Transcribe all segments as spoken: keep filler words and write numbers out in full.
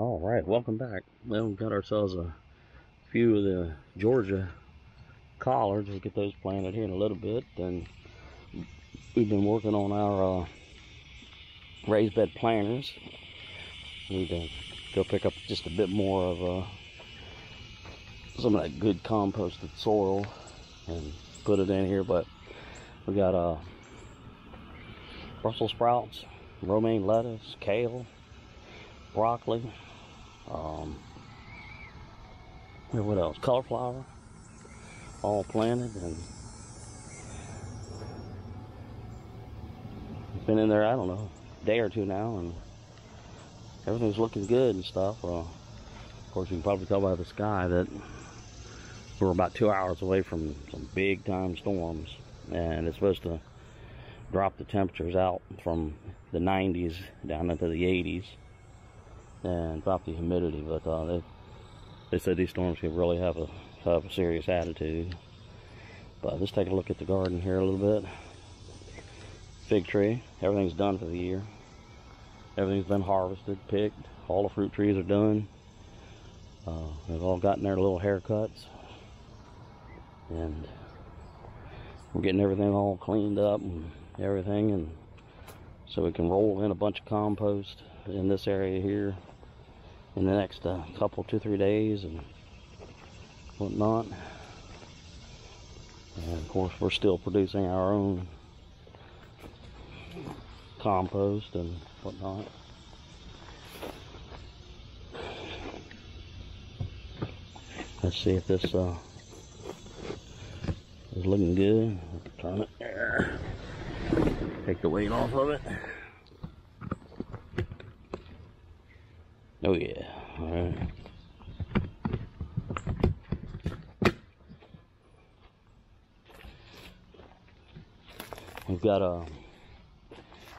Alright, welcome back. Well, we got ourselves a few of the Georgia collards. We'll get those planted here in a little bit. And we've been working on our uh, raised bed planters. We need to go pick up just a bit more of uh, some of that good composted soil and put it in here. But we got uh, Brussels sprouts, romaine lettuce, kale, broccoli, um, what else? Cauliflower, all planted, and it's been in there, I don't know, a day or two now, and everything's looking good and stuff. Uh, of course, you can probably tell by the sky that we're about two hours away from some big time storms, and it's supposed to drop the temperatures out from the nineties down into the eighties and drop the humidity. But uh, they, they said these storms could really have a, have a serious attitude. But let's take a look at the garden here a little bit. Fig tree, everything's done for the year. Everything's been harvested, picked, all the fruit trees are done. Uh, they've all gotten their little haircuts, and we're getting everything all cleaned up and everything, and so we can roll in a bunch of compost in this area here in the next uh, couple two three days and whatnot. And of course, we're still producing our own compost and whatnot. Let's see if this uh, is looking good. Turn it there. Take the weight off of it. Oh yeah, all right. We've got uh,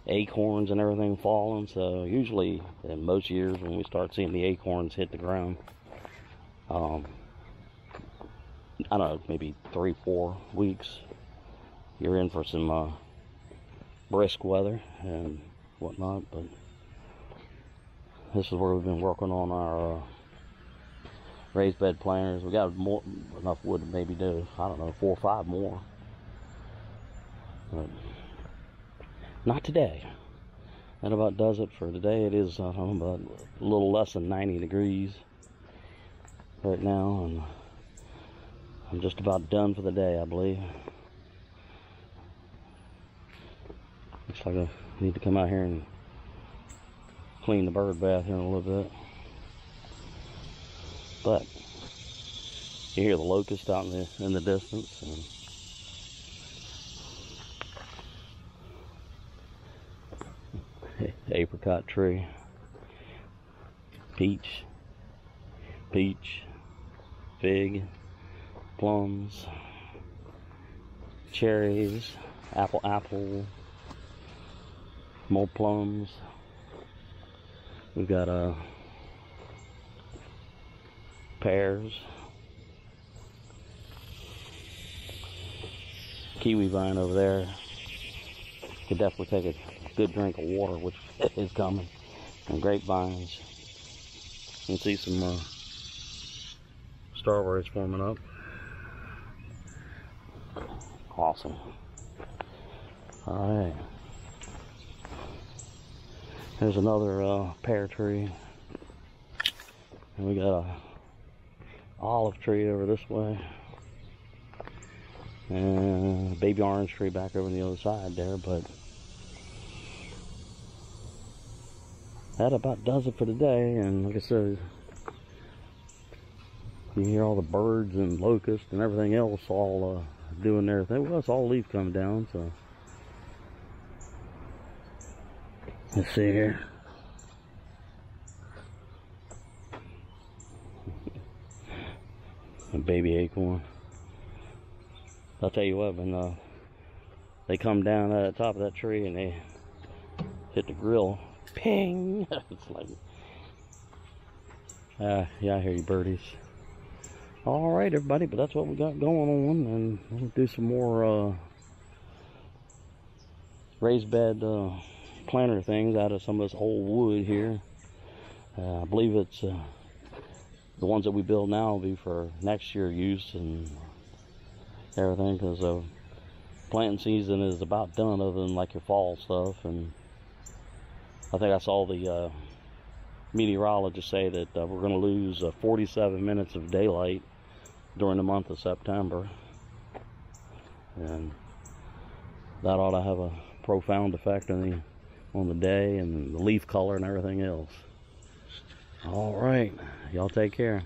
acorns and everything falling, so usually in most years when we start seeing the acorns hit the ground, um, I don't know, maybe three, four weeks, you're in for some uh, brisk weather and whatnot. But this is where we've been working on our uh, raised bed planters. We got more, enough wood to maybe do, I don't know, four or five more. But not today. That about does it for today. It is uh, about a little less than ninety degrees right now, and I'm just about done for the day, I believe. Looks like I need to come out here and clean the bird bath here in a little bit. But you hear the locust out in the, in the distance. And apricot tree, peach, peach, fig, plums, cherries, apple, apple, more plums. We've got uh, pears, kiwi vine over there. Could definitely take a good drink of water, which is coming. And grapevines. You can see some uh, strawberries forming up. Awesome. All right. There's another uh, pear tree, and we got a olive tree over this way, and a baby orange tree back over on the other side there. But that about does it for today. And like I said, you hear all the birds and locusts and everything else all uh, doing their thing. Well, it's all leaf coming down, so. Let's see here. A baby acorn. I'll tell you what, when uh, they come down at the top of that tree and they hit the grill, ping! It's like, uh, yeah, I hear you birdies. All right, everybody, but that's what we got going on, and we'll do some more uh, raised bed. Uh, planter things out of some of this old wood here. Uh, I believe it's uh, the ones that we build now will be for next year use and everything, because uh, planting season is about done other than like your fall stuff. And I think I saw the uh, meteorologist say that uh, we're going to lose uh, forty-seven minutes of daylight during the month of September, and that ought to have a profound effect on the on the day and the leaf color and everything else. All right, y'all take care.